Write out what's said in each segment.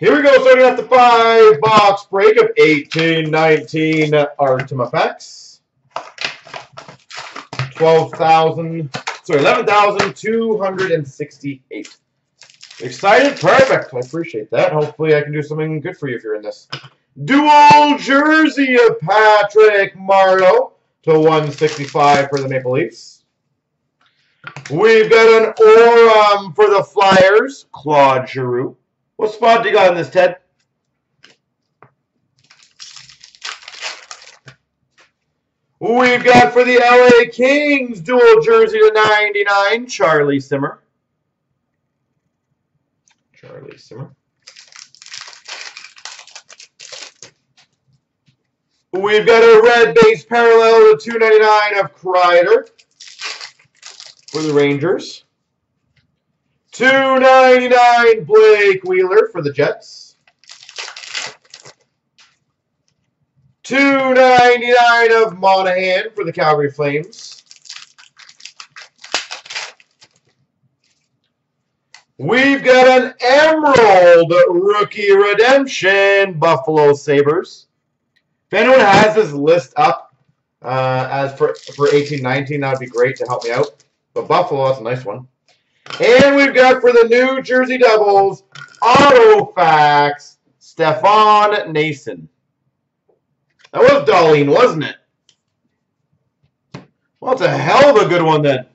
Here we go, starting at the 5-box break of 1819 Artifacts. 11,268. Excited? Perfect. I appreciate that. Hopefully I can do something good for you if you're in this. Dual jersey of Patrick Mario /165 for the Maple Leafs. We've got an Orum for the Flyers, Claude Giroux. What spot do you got in this, Ted? We've got for the LA Kings, dual jersey /99, Charlie Simmer. Charlie Simmer. We've got a red base parallel to /299 of Kreider for the Rangers. /299 Blake Wheeler for the Jets. /299 of Monahan for the Calgary Flames. We've got an Emerald Rookie Redemption, Buffalo Sabres. If anyone has this list up as for 18-19, that would be great to help me out. But Buffalo, that's a nice one. And we've got for the New Jersey Devils, Artifacts, Stefan Nason. That was Darlene, wasn't it? Well, it's a hell of a good one then.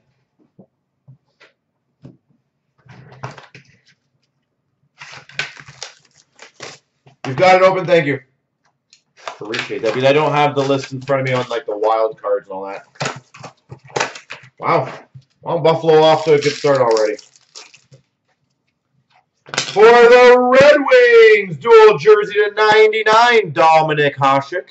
You've got it open, thank you. Appreciate that, because I don't have the list in front of me on like the wild cards and all that. Wow. Well, Buffalo off to a good start already. For the Red Wings, dual jersey /99, Dominic Hasek.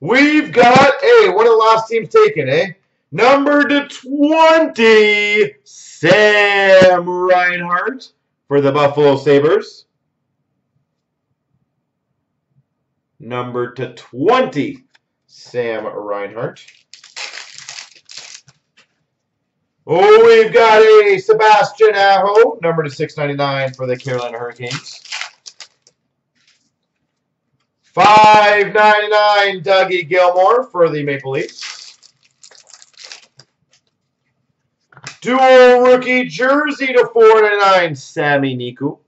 We've got, hey, one of the last teams taken, eh? Number /20, Sam Reinhardt for the Buffalo Sabres. Number /20, Sam Reinhardt. Oh, we've got a Sebastian Aho, number /699 for the Carolina Hurricanes. $5.99 Dougie Gilmore for the Maple Leafs. Dual rookie jersey /499, Sammy Niku.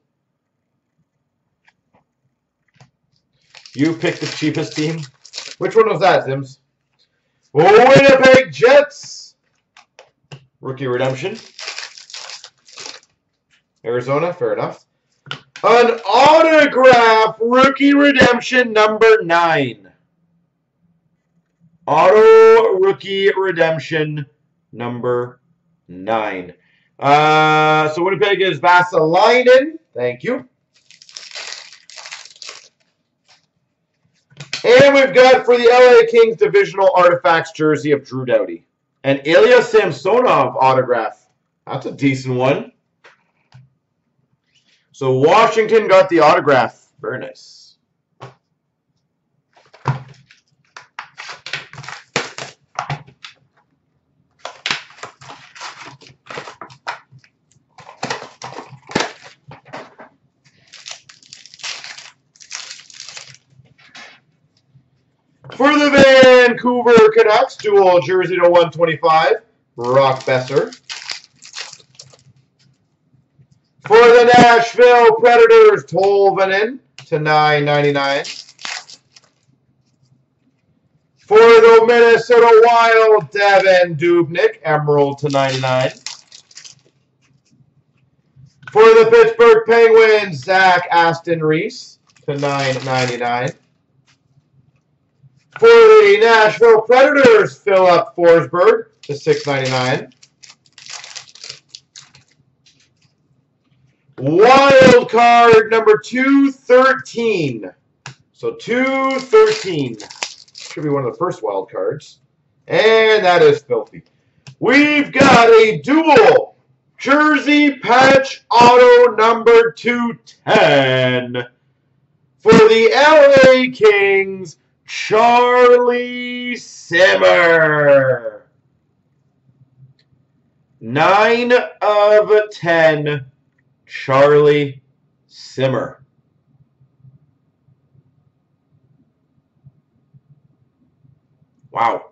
You picked the cheapest team. Which one was that, Sims? Winnipeg Jets. Rookie Redemption. Arizona, fair enough. An autograph Rookie Redemption #9. Auto Rookie Redemption #9. So Winnipeg is Vasilyenin. Thank you. And we've got for the LA Kings divisional Artifacts jersey of Drew Doughty. An Ilya Samsonov autograph. That's a decent one. So Washington got the autograph. Very nice. For the Vancouver Canucks, dual jersey /125, Brock Besser. For the Nashville Predators, Tolvanen /999. For the Minnesota Wild, Devin Dubnik, Emerald /99. For the Pittsburgh Penguins, Zach Aston-Reese /999. For the Nashville Predators, Philip Forsberg /699. Wild card number 213. So 213 should be one of the first wild cards, and that is filthy. We've got a dual jersey patch auto number 210 for the LA Kings. Charlie Simmer. 9 of 10, Charlie Simmer. Wow.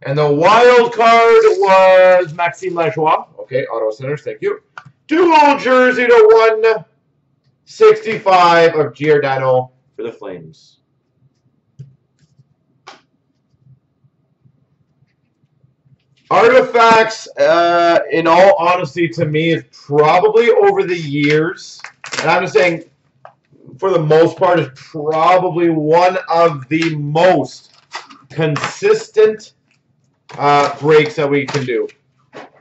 And the wild card was Maxime Lajoie. Okay, auto centers, thank you. Dual jersey to 165 of Giordano for the Flames. Artifacts, in all honesty, to me, is probably over the years, and I'm just saying, for the most part, is probably one of the most consistent breaks that we can do.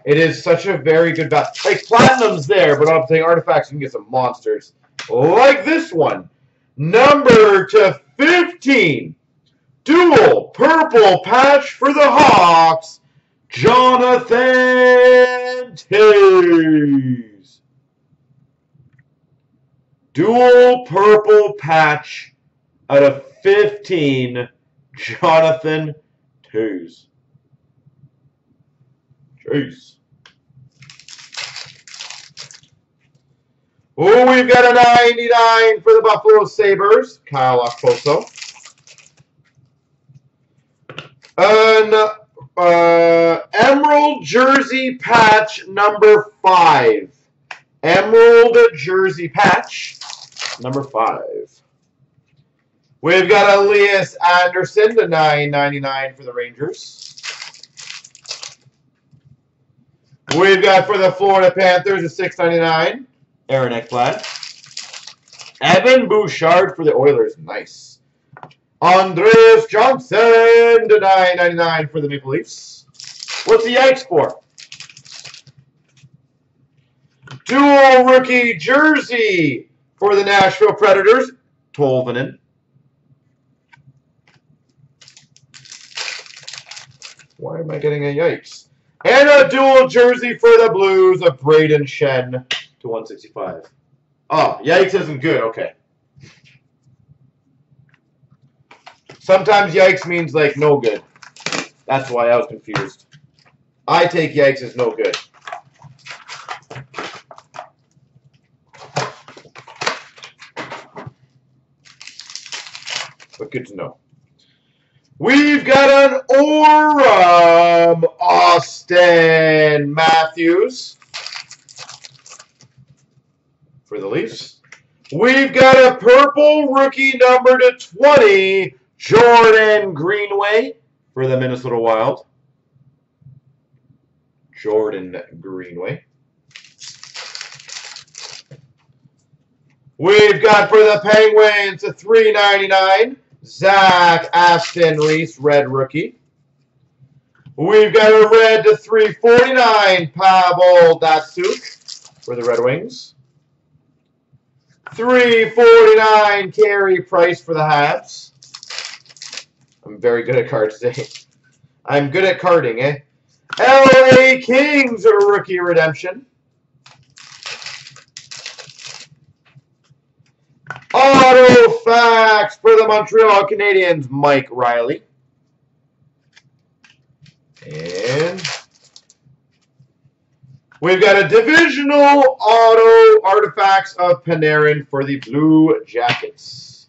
It is such a very good value. Like, Platinum's there, but I'm saying Artifacts, you can get some monsters. Like this one. Number to 15. Dual purple patch for the Hawks. Jonathan Toews. Dual purple patch out of 15. Jonathan Toews. Jeez. Oh, we've got a 99 for the Buffalo Sabres. Kyle Okposo. An Emerald Jersey Patch number 5. Emerald Jersey Patch number 5. We've got Elias Anderson, the 9.99 for the Rangers. We've got for the Florida Panthers a 6.99, Aaron Ekblad. Evan Bouchard for the Oilers, nice. Andreas Johnson to 9.99 for the Maple Leafs. What's the Yikes for? Dual rookie jersey for the Nashville Predators, Tolvanen. Why am I getting a Yikes? And a dual jersey for the Blues of Braden Shen to 165. Oh, Yikes isn't good. Okay. Sometimes Yikes means, like, no good. That's why I was confused. I take Yikes as no good. But good to know. We've got an Aurum, Austin Matthews for the Leafs. We've got a purple rookie number to 20, Jordan Greenway for the Minnesota Wild. Jordan Greenway. We've got for the Penguins a 3.99. Zach Aston-Reese, red rookie. We've got a red to 349, Pavel Datsyuk for the Red Wings. 349, Carey Price for the Habs. I'm very good at cards today. I'm good at carding, eh? LA Kings, rookie redemption. Artifacts for the Montreal Canadiens, Mike Riley. And we've got a divisional auto Artifacts of Panarin for the Blue Jackets.